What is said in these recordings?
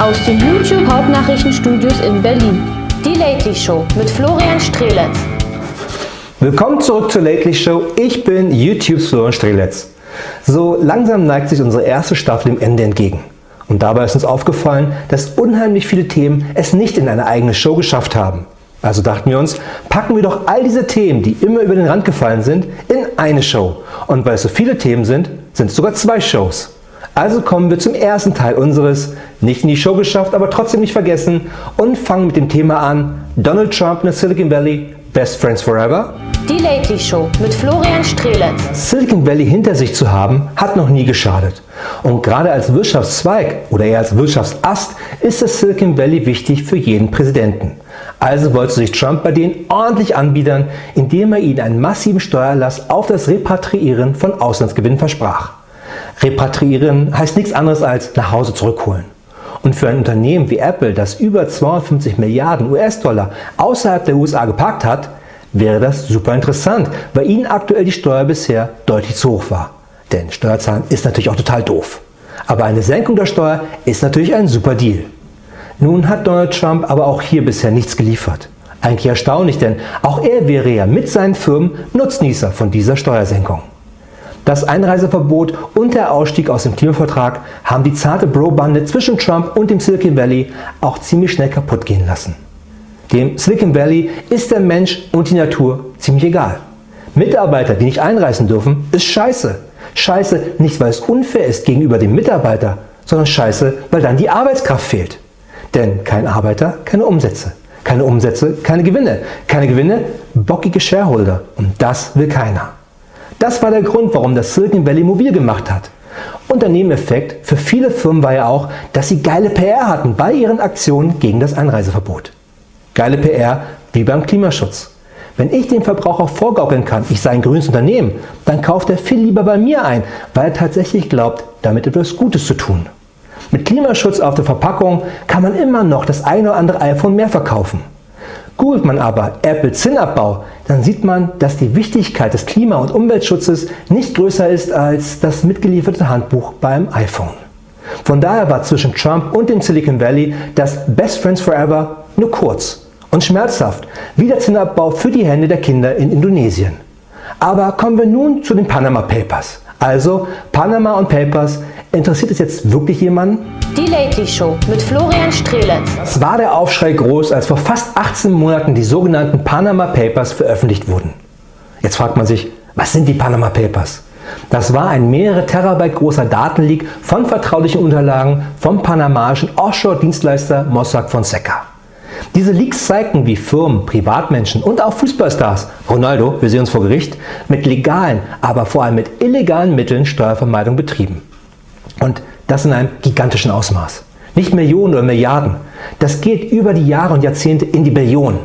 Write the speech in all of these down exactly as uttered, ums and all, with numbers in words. Aus den YouTube-Hauptnachrichtenstudios in Berlin. Die Lately Show mit Florian Strzeletz. Willkommen zurück zur Lately Show. Ich bin YouTubes Florian Strzeletz. So langsam neigt sich unsere erste Staffel dem Ende entgegen. Und dabei ist uns aufgefallen, dass unheimlich viele Themen es nicht in eine eigene Show geschafft haben. Also dachten wir uns, packen wir doch all diese Themen, die immer über den Rand gefallen sind, in eine Show. Und weil es so viele Themen sind, sind es sogar zwei Shows. Also kommen wir zum ersten Teil unseres, nicht in die Show geschafft, aber trotzdem nicht vergessen, und fangen mit dem Thema an, Donald Trump in der Silicon Valley, Best Friends Forever? Die Lately Show mit Florian Strzeletz. Silicon Valley hinter sich zu haben, hat noch nie geschadet. Und gerade als Wirtschaftszweig oder eher als Wirtschaftsast ist das Silicon Valley wichtig für jeden Präsidenten. Also wollte sich Trump bei denen ordentlich anbiedern, indem er ihnen einen massiven Steuererlass auf das Repatriieren von Auslandsgewinnen versprach. Repatriieren heißt nichts anderes als nach Hause zurückholen. Und für ein Unternehmen wie Apple, das über zweihundertfünfzig Milliarden U S Dollar außerhalb der U S A geparkt hat, wäre das super interessant, weil ihnen aktuell die Steuer bisher deutlich zu hoch war. Denn Steuerzahlen ist natürlich auch total doof. Aber eine Senkung der Steuer ist natürlich ein super Deal. Nun hat Donald Trump aber auch hier bisher nichts geliefert. Eigentlich erstaunlich, denn auch er wäre ja mit seinen Firmen Nutznießer von dieser Steuersenkung. Das Einreiseverbot und der Ausstieg aus dem Klimavertrag haben die zarte Bro-Bande zwischen Trump und dem Silicon Valley auch ziemlich schnell kaputt gehen lassen. Dem Silicon Valley ist der Mensch und die Natur ziemlich egal. Mitarbeiter, die nicht einreisen dürfen, ist scheiße. Scheiße nicht, weil es unfair ist gegenüber dem Mitarbeiter, sondern scheiße, weil dann die Arbeitskraft fehlt. Denn kein Arbeiter, keine Umsätze. Keine Umsätze, keine Gewinne. Keine Gewinne, bockige Shareholder. Und das will keiner. Das war der Grund, warum das Silicon Valley mobil gemacht hat. Und der Nebeneffekt für viele Firmen war ja auch, dass sie geile P R hatten bei ihren Aktionen gegen das Einreiseverbot. Geile P R wie beim Klimaschutz. Wenn ich dem Verbraucher vorgaukeln kann, ich sei ein grünes Unternehmen, dann kauft er viel lieber bei mir ein, weil er tatsächlich glaubt, damit etwas Gutes zu tun. Mit Klimaschutz auf der Verpackung kann man immer noch das eine oder andere iPhone mehr verkaufen. Googelt man aber Apple Zinnabbau, dann sieht man, dass die Wichtigkeit des Klima- und Umweltschutzes nicht größer ist als das mitgelieferte Handbuch beim iPhone. Von daher war zwischen Trump und dem Silicon Valley das Best Friends Forever nur kurz und schmerzhaft, wie der Zinnabbau für die Hände der Kinder in Indonesien. Aber kommen wir nun zu den Panama Papers. Also Panama und Papers, interessiert es jetzt wirklich jemanden? Die Lately Show mit Florian Strzeletz. Es war der Aufschrei groß, als vor fast achtzehn Monaten die sogenannten Panama Papers veröffentlicht wurden. Jetzt fragt man sich, was sind die Panama Papers? Das war ein mehrere Terabyte großer Datenleak von vertraulichen Unterlagen vom panamaischen Offshore-Dienstleister Mossack Fonseca. Diese Leaks zeigten, wie Firmen, Privatmenschen und auch Fußballstars, Ronaldo, wir sehen uns vor Gericht, mit legalen, aber vor allem mit illegalen Mitteln Steuervermeidung betrieben. Und das in einem gigantischen Ausmaß. Nicht Millionen oder Milliarden. Das geht über die Jahre und Jahrzehnte in die Billionen.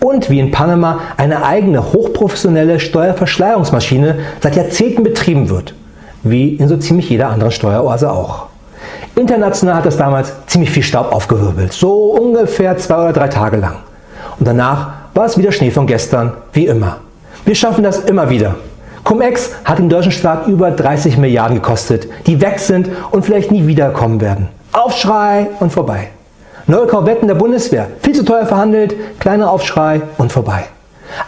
Und wie in Panama eine eigene hochprofessionelle Steuerverschleierungsmaschine seit Jahrzehnten betrieben wird. Wie in so ziemlich jeder anderen Steueroase auch. International hat das damals ziemlich viel Staub aufgewirbelt, so ungefähr zwei oder drei Tage lang. Und danach war es wieder Schnee von gestern, wie immer. Wir schaffen das immer wieder. Cum-Ex hat den deutschen Staat über dreißig Milliarden gekostet, die weg sind und vielleicht nie wiederkommen werden. Aufschrei und vorbei. Neue Korvetten der Bundeswehr, viel zu teuer verhandelt, kleiner Aufschrei und vorbei.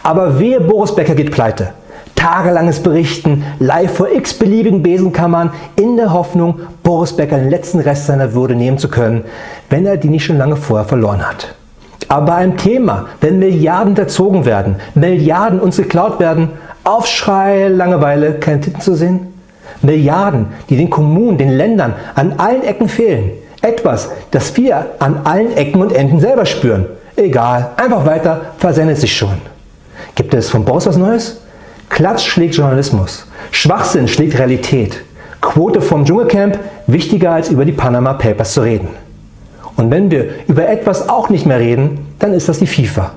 Aber wehe, Boris Becker geht pleite. Tagelanges Berichten, live vor x-beliebigen Besenkammern, in der Hoffnung, Boris Becker den letzten Rest seiner Würde nehmen zu können, wenn er die nicht schon lange vorher verloren hat. Aber bei einem Thema, wenn Milliarden erzogen werden, Milliarden uns geklaut werden, Aufschrei, Langeweile, keine Titten zu sehen. Milliarden, die den Kommunen, den Ländern an allen Ecken fehlen. Etwas, das wir an allen Ecken und Enden selber spüren. Egal, einfach weiter, versendet sich schon. Gibt es von Boris was Neues? Klatsch schlägt Journalismus, Schwachsinn schlägt Realität, Quote vom Dschungelcamp wichtiger als über die Panama Papers zu reden. Und wenn wir über etwas auch nicht mehr reden, dann ist das die FIFA.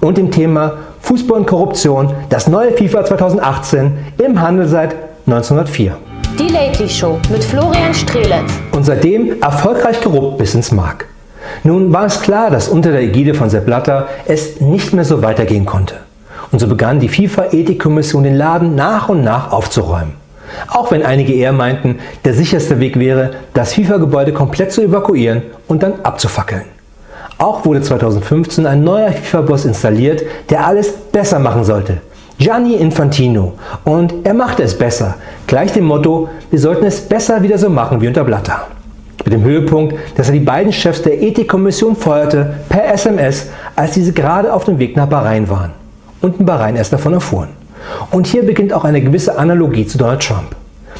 Und dem Thema Fußball und Korruption, das neue FIFA zweitausendachtzehn im Handel seit neunzehnhundertvier. Die Lately Show mit Florian Strzeletz. Und seitdem erfolgreich korrupt bis ins Mark. Nun war es klar, dass unter der Ägide von Sepp Blatter es nicht mehr so weitergehen konnte. Und so begann die FIFA-Ethikkommission den Laden nach und nach aufzuräumen. Auch wenn einige eher meinten, der sicherste Weg wäre, das FIFA-Gebäude komplett zu evakuieren und dann abzufackeln. Auch wurde zweitausendfünfzehn ein neuer FIFA-Boss installiert, der alles besser machen sollte. Gianni Infantino. Und er machte es besser. Gleich dem Motto, wir sollten es besser wieder so machen wie unter Blatter. Mit dem Höhepunkt, dass er die beiden Chefs der Ethikkommission feuerte per S M S, als diese gerade auf dem Weg nach Bahrain waren. Und in Bahrain erst davon erfuhren. Und hier beginnt auch eine gewisse Analogie zu Donald Trump.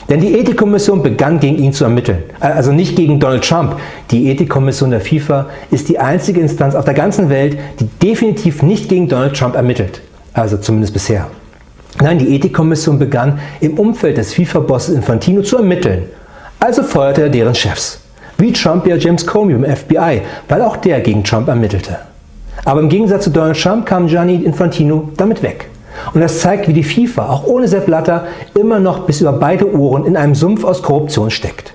Denn die Ethikkommission begann gegen ihn zu ermitteln. Also nicht gegen Donald Trump. Die Ethikkommission der FIFA ist die einzige Instanz auf der ganzen Welt, die definitiv nicht gegen Donald Trump ermittelt. Also zumindest bisher. Nein, die Ethikkommission begann im Umfeld des FIFA-Bosses Infantino zu ermitteln. Also feuerte er deren Chefs. Wie Trump ja James Comey im F B I, weil auch der gegen Trump ermittelte. Aber im Gegensatz zu Donald Trump kam Gianni Infantino damit weg. Und das zeigt, wie die FIFA, auch ohne Sepp Blatter, immer noch bis über beide Ohren in einem Sumpf aus Korruption steckt.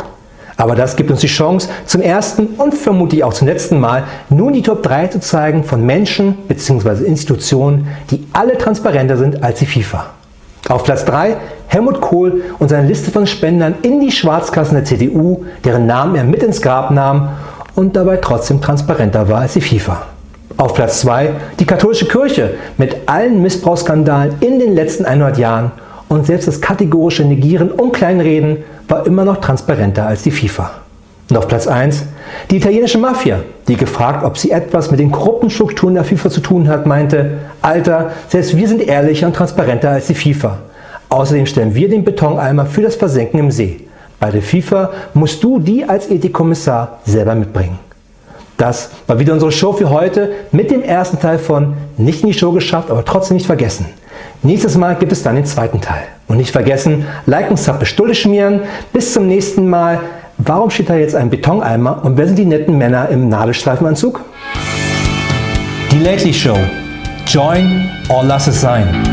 Aber das gibt uns die Chance, zum ersten und vermutlich auch zum letzten Mal nun die Top drei zu zeigen von Menschen bzw. Institutionen, die alle transparenter sind als die FIFA. Auf Platz drei Helmut Kohl und seine Liste von Spendern in die Schwarzkassen der C D U, deren Namen er mit ins Grab nahm und dabei trotzdem transparenter war als die FIFA. Auf Platz zwei die katholische Kirche mit allen Missbrauchsskandalen in den letzten hundert Jahren, und selbst das kategorische Negieren und Kleinreden war immer noch transparenter als die FIFA. Und auf Platz eins die italienische Mafia, die gefragt, ob sie etwas mit den korrupten Strukturen der FIFA zu tun hat, meinte, Alter, selbst wir sind ehrlicher und transparenter als die FIFA. Außerdem stellen wir den Betoneimer für das Versenken im See. Bei der FIFA musst du die als Ethikkommissar selber mitbringen. Das war wieder unsere Show für heute mit dem ersten Teil von Nicht in die Show geschafft, aber trotzdem nicht vergessen. Nächstes Mal gibt es dann den zweiten Teil. Und nicht vergessen, Like und Sub bestulle schmieren. Bis zum nächsten Mal. Warum steht da jetzt ein Betoneimer und wer sind die netten Männer im Nadelstreifenanzug? Die Lately Show. Join or lass es sein.